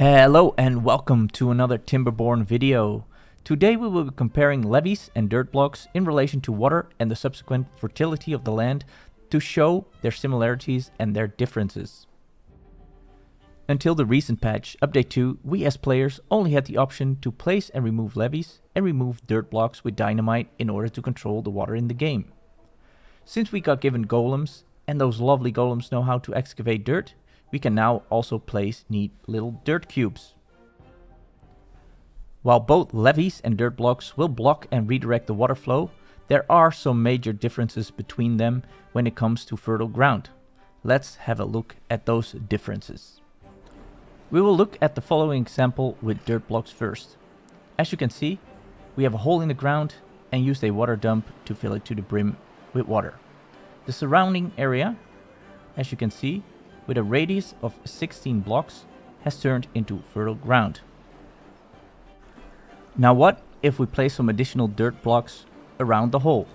Hello and welcome to another Timberborn video. Today we will be comparing levees and dirt blocks in relation to water and the subsequent fertility of the land to show their similarities and their differences. Until the recent patch, Update 2, we as players only had the option to place and remove levees and remove dirt blocks with dynamite in order to control the water in the game. Since we got given golems, and those lovely golems know how to excavate dirt, we can now also place neat little dirt cubes. While both levees and dirt blocks will block and redirect the water flow, there are some major differences between them when it comes to fertile ground. Let's have a look at those differences. We will look at the following example with dirt blocks first. As you can see, we have a hole in the ground and used a water dump to fill it to the brim with water. The surrounding area, as you can see, with a radius of 16 blocks, has turned into fertile ground. Now what if we place some additional dirt blocks around the hole?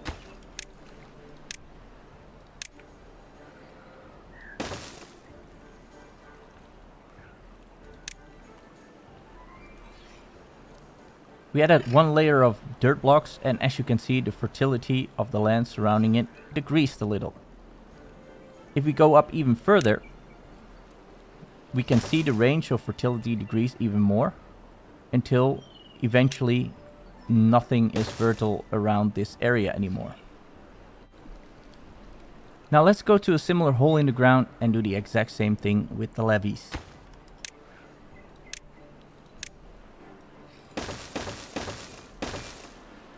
We added one layer of dirt blocks, and as you can see, the fertility of the land surrounding it decreased a little. If we go up even further, we can see the range of fertility decrease even more until eventually nothing is fertile around this area anymore. Now let's go to a similar hole in the ground and do the exact same thing with the levees.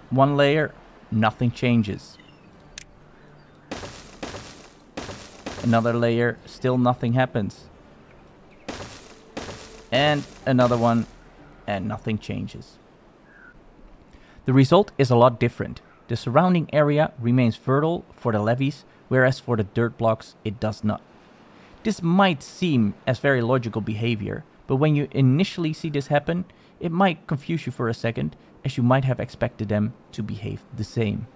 One layer, nothing changes. Another layer, still nothing happens. And another one, and nothing changes. The result is a lot different. The surrounding area remains fertile for the levees, whereas for the dirt blocks it does not. This might seem as very logical behavior, but when you initially see this happen, it might confuse you for a second, as you might have expected them to behave the same.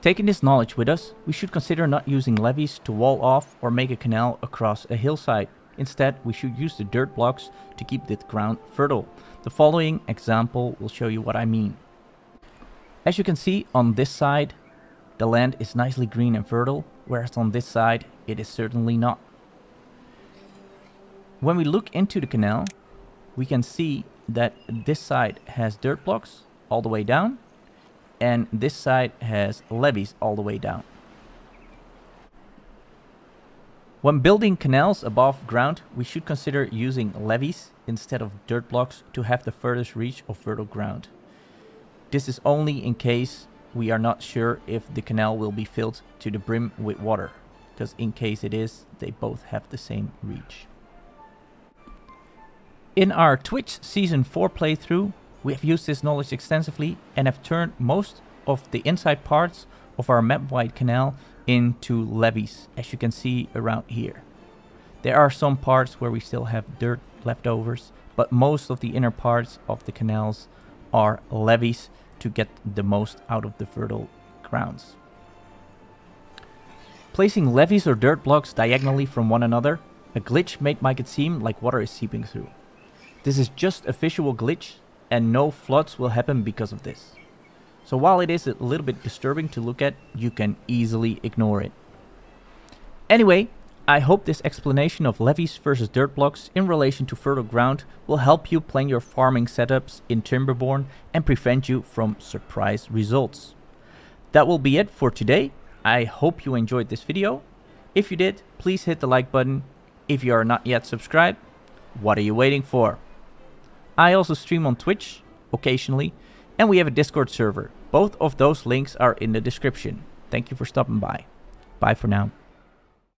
Taking this knowledge with us, we should consider not using levees to wall off or make a canal across a hillside. Instead, we should use the dirt blocks to keep the ground fertile. The following example will show you what I mean. As you can see, on this side, the land is nicely green and fertile, whereas on this side, it is certainly not. When we look into the canal, we can see that this side has dirt blocks all the way down, and this side has levees all the way down. When building canals above ground, we should consider using levees instead of dirt blocks to have the furthest reach of fertile ground. This is only in case we are not sure if the canal will be filled to the brim with water, because in case it is, they both have the same reach. In our Twitch Season 4 playthrough, we have used this knowledge extensively and have turned most of the inside parts of our map-wide canal into levees, as you can see around here. There are some parts where we still have dirt leftovers, but most of the inner parts of the canals are levees to get the most out of the fertile grounds. Placing levees or dirt blocks diagonally from one another, a glitch may make it seem like water is seeping through. This is just a visual glitch and no floods will happen because of this. So while it is a little bit disturbing to look at, you can easily ignore it. Anyway, I hope this explanation of levees versus dirt blocks in relation to fertile ground will help you plan your farming setups in Timberborn and prevent you from surprise results. That will be it for today. I hope you enjoyed this video. If you did, please hit the like button. If you are not yet subscribed, what are you waiting for? I also stream on Twitch occasionally, and we have a Discord server. Both of those links are in the description. Thank you for stopping by. Bye for now.